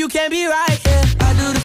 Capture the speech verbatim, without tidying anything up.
you can't be right.